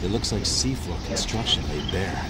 It looks like seafloor construction laid bare.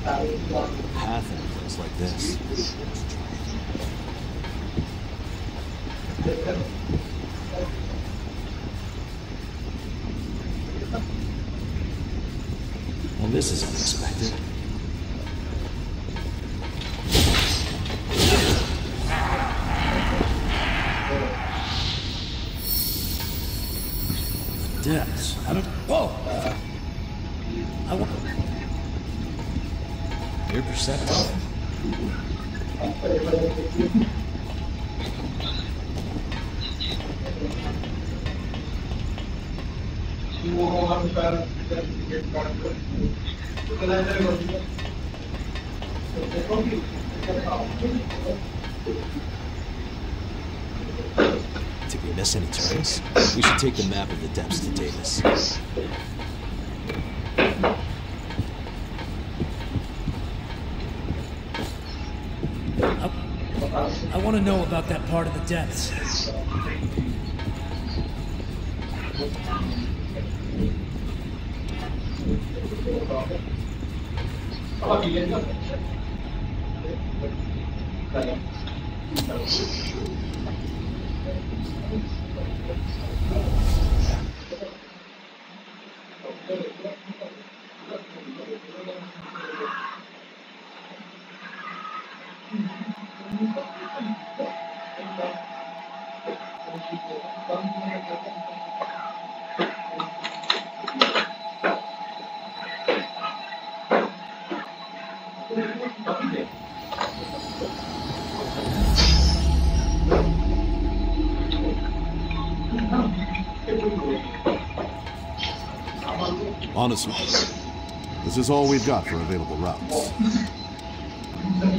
Path in a place like this. Well, this is unexpected. Depths. Whoa! I want. You're perceptive. Did we miss any turns? We should take the map of the depths to Davis. I want to know about that part of the depths. Honestly, this is all we've got for available routes.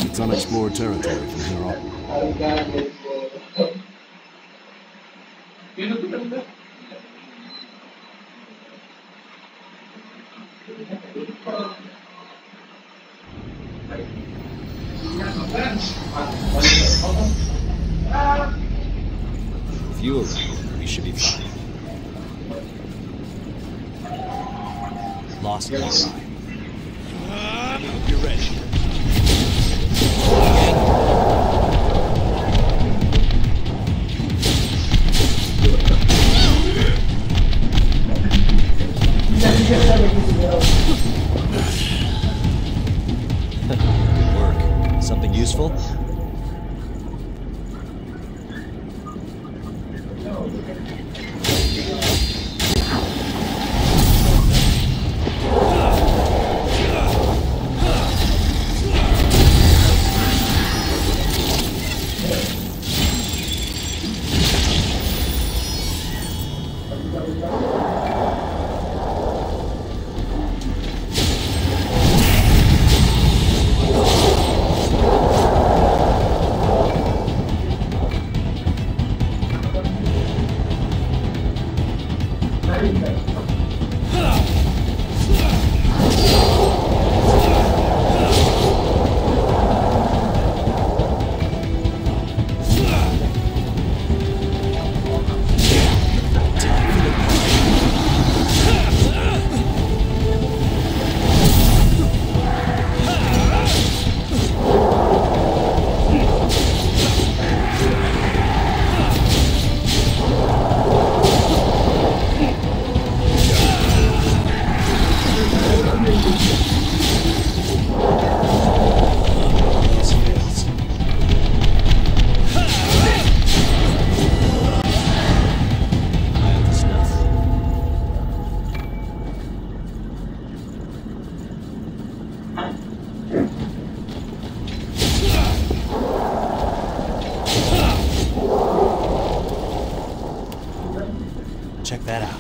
It's unexplored territory from here on. If you arrive, we should be fine. Lost one line. You're ready. Good work. Something useful? that out.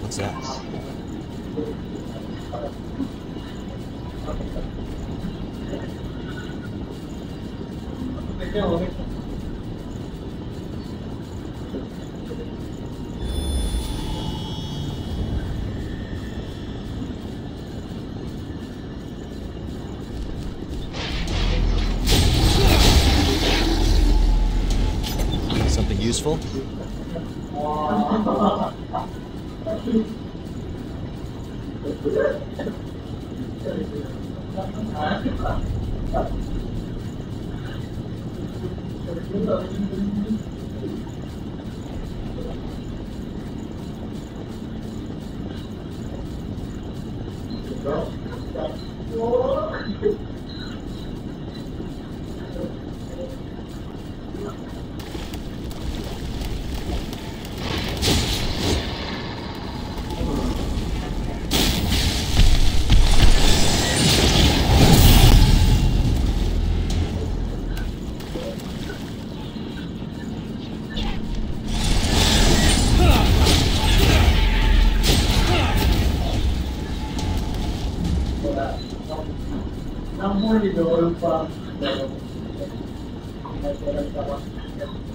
What's that? Something useful? We'll have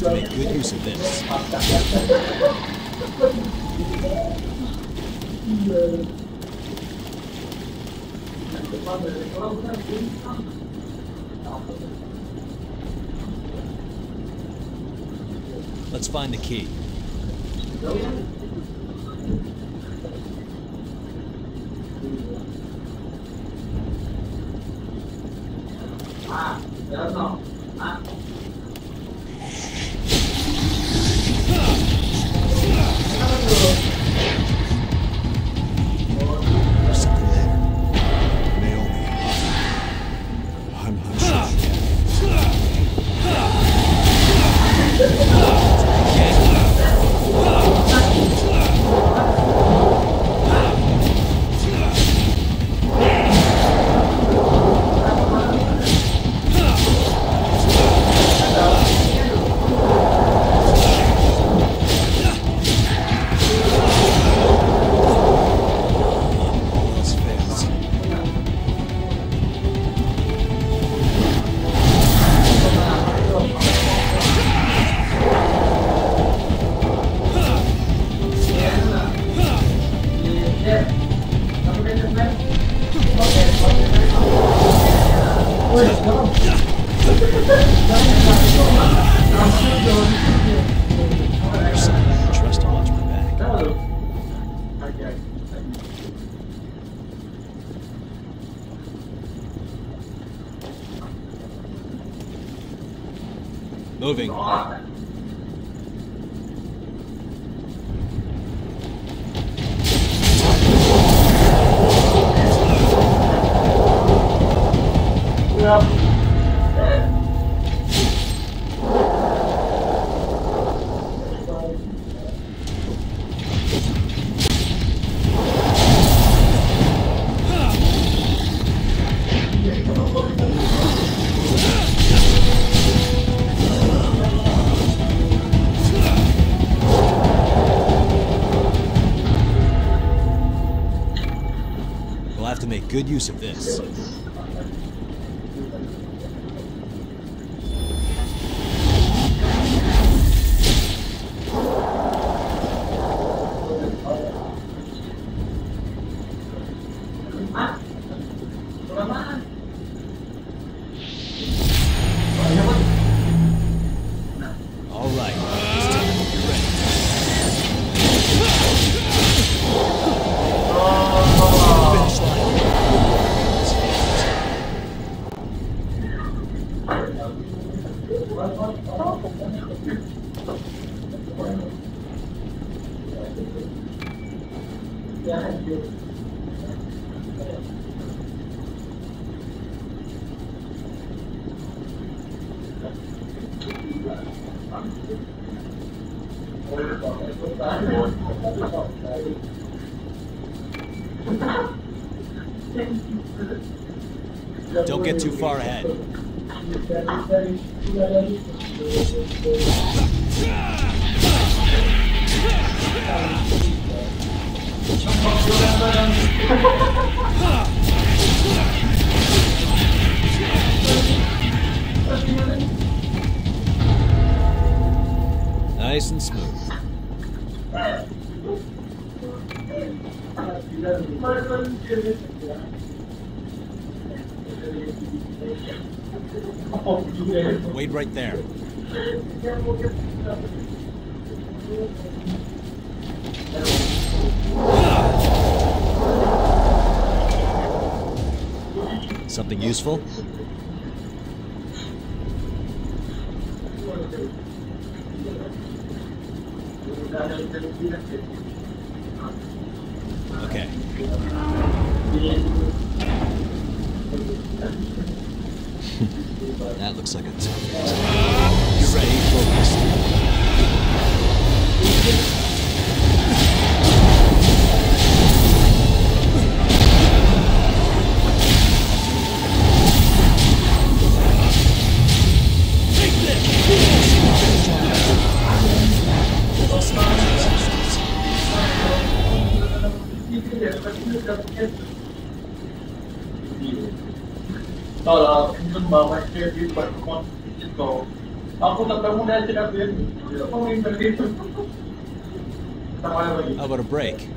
to make good use of this. Let's find the key. Moving. to make good use of this. Don't get too far ahead. Nice and smooth. Wait right there. Something useful? Okay. That looks like a tough one. You're ready, focus. How about a break?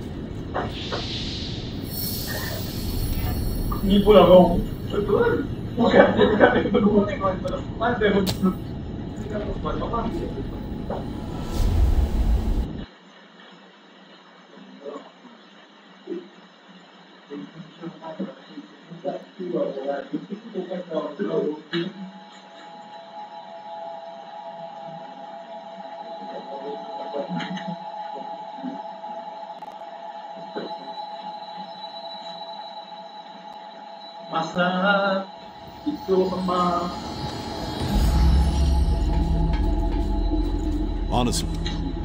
Masa itu memang. Honestly,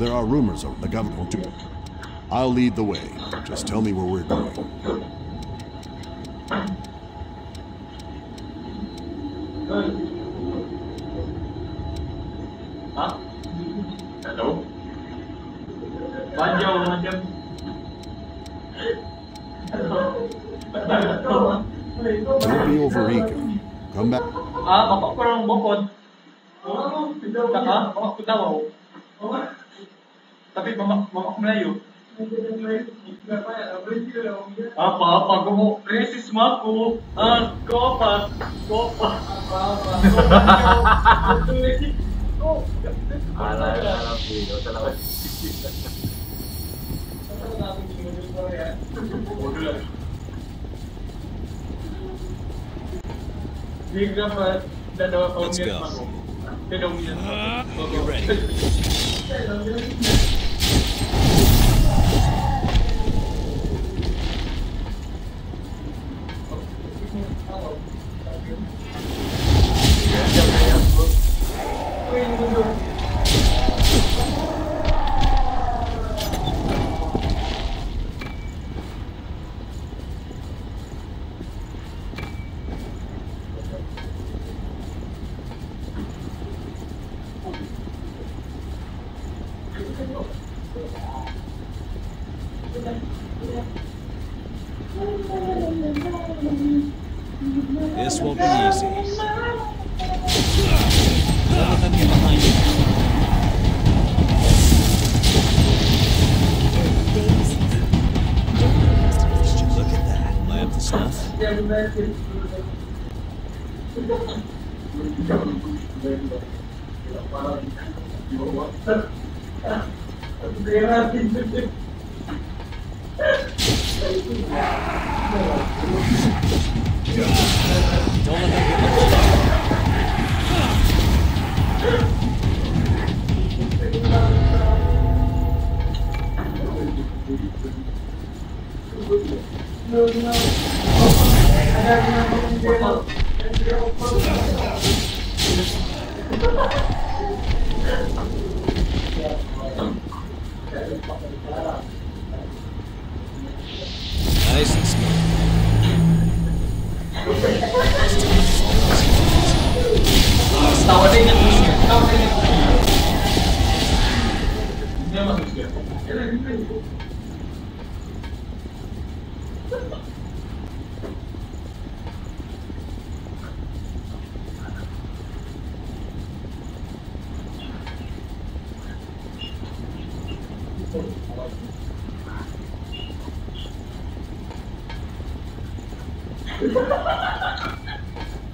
there are rumors of the government too. I'll lead the way. Just tell me where we're going. Don't be over eager. Come back. Let's go. You're ready. This won't be easy. None of them get behind you. Look at that. Lamp the stuff. Don't let nice and smooth.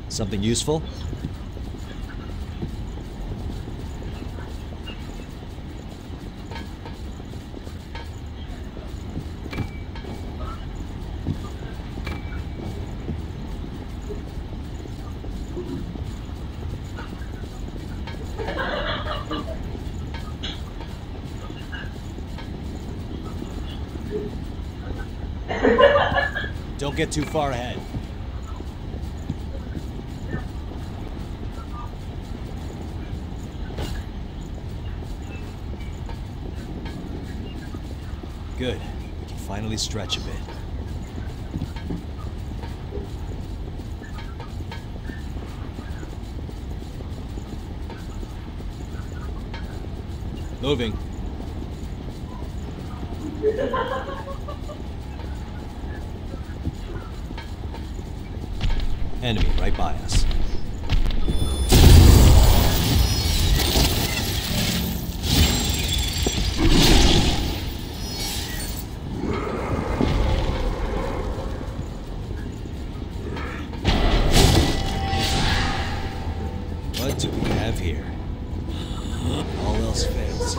Something useful? Don't get too far ahead. Good. We can finally stretch a bit. Moving. Enemy right by us. What do we have here? All else fails.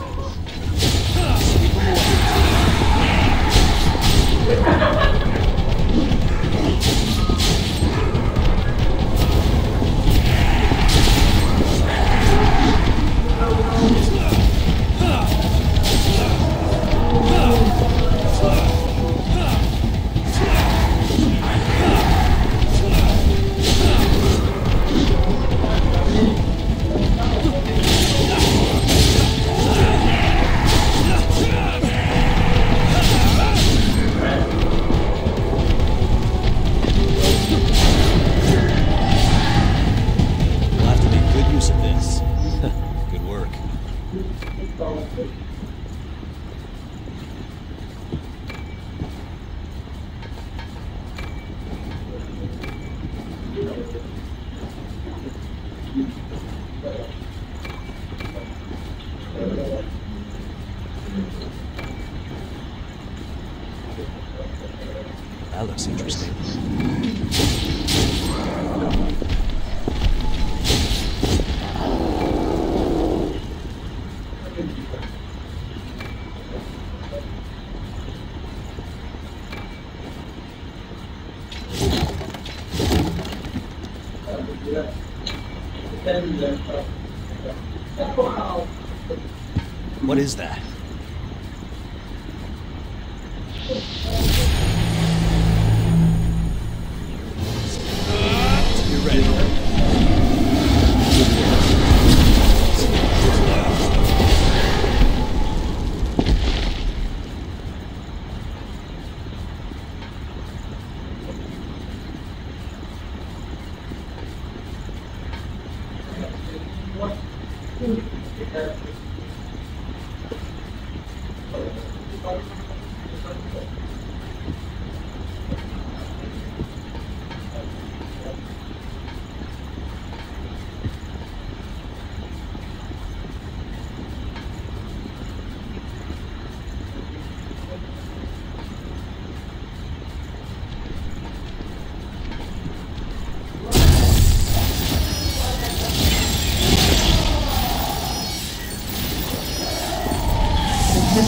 That looks interesting. What is that? We'll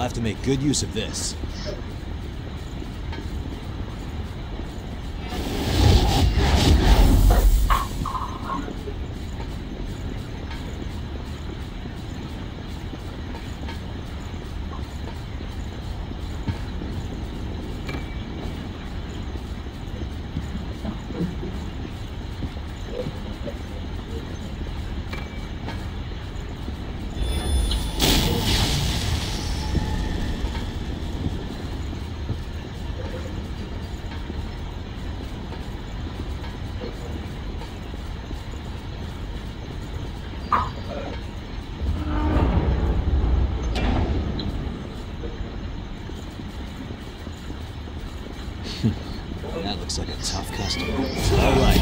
have to make good use of this. That looks like a tough customer. All right.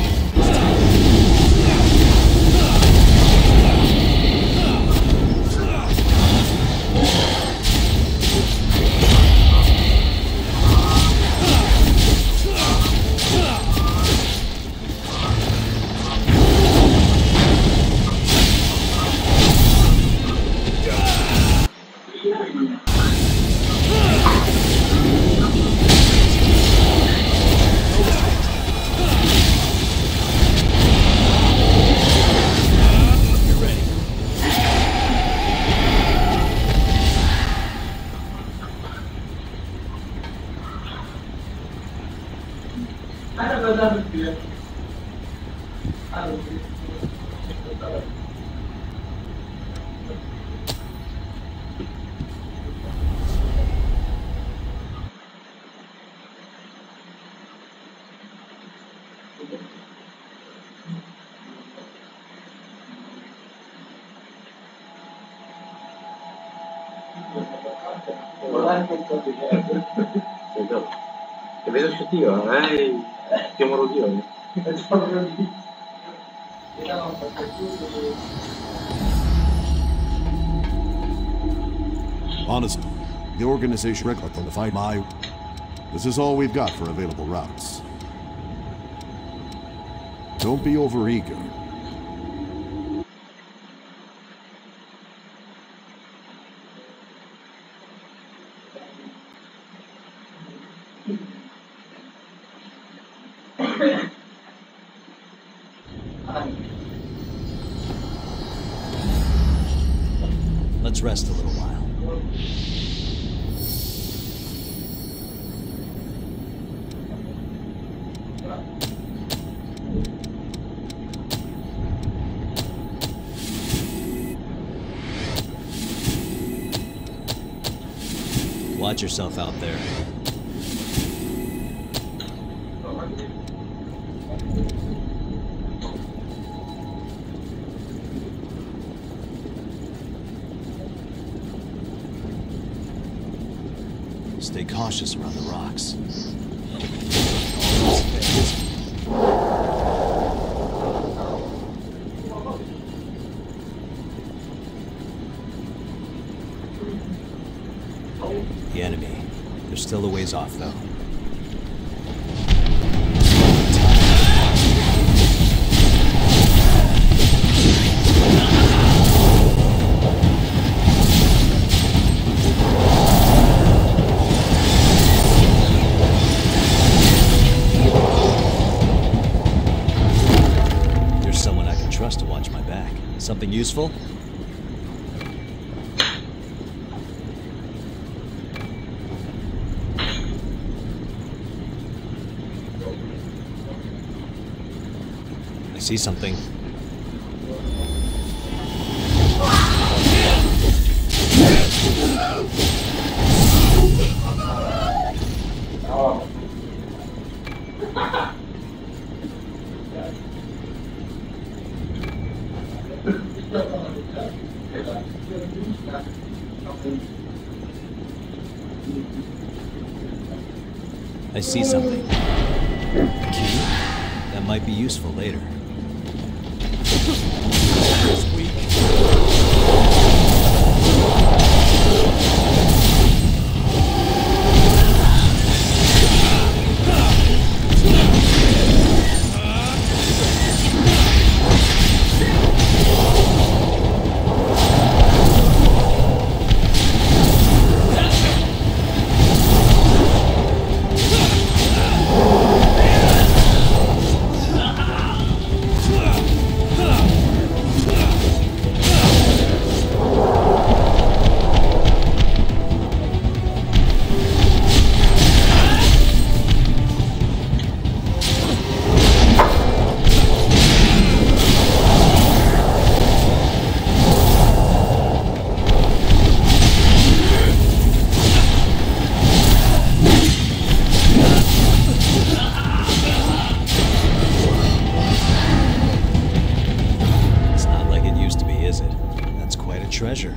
Che vedo scettiva, che morodione. Honestly, the organization record on the fight my. This is all we've got for available routes. Don't be overeager. Let's rest a little while. Watch yourself out there. Stay cautious around the rocks. The enemy. They're still a ways off, though. Something useful? I see something. I see something. A key? That might be useful later. Treasure.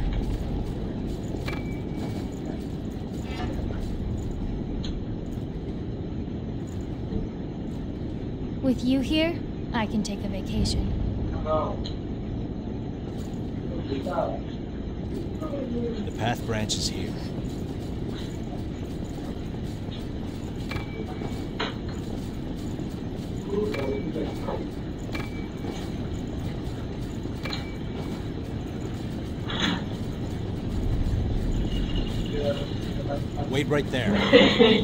With you here, I can take a vacation. The path branches here. Wait right there. Yes.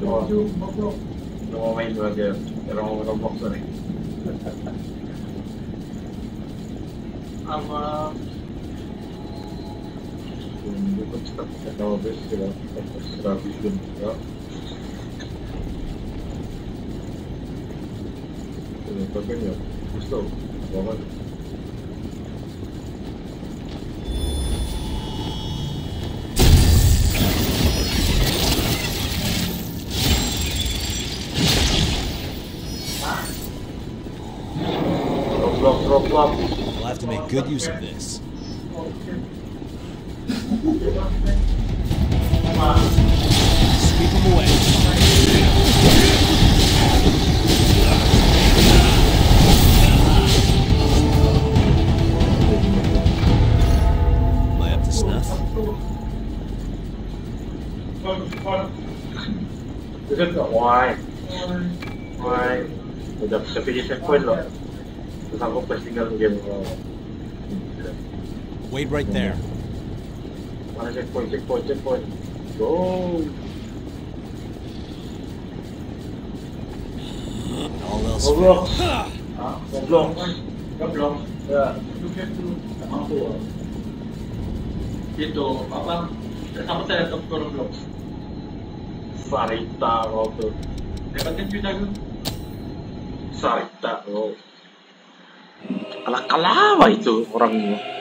Non main dua game, orang Roblox nih. Ama, bukan cepat kalau besar, besar bikin ya. Tapi ni, justru, bawa. We'll have to make good use of this. Sweep them away. Am I up to snuff? Why? Udah sufficient point loh. Wait right there. Checkpoint. Go. All else. Goblok. Ya. Itu apa? Sama saya top goblok. Sarita goblok. Dapatin juga gue. Sarita goblok. Kalah-kalah itu orangnya.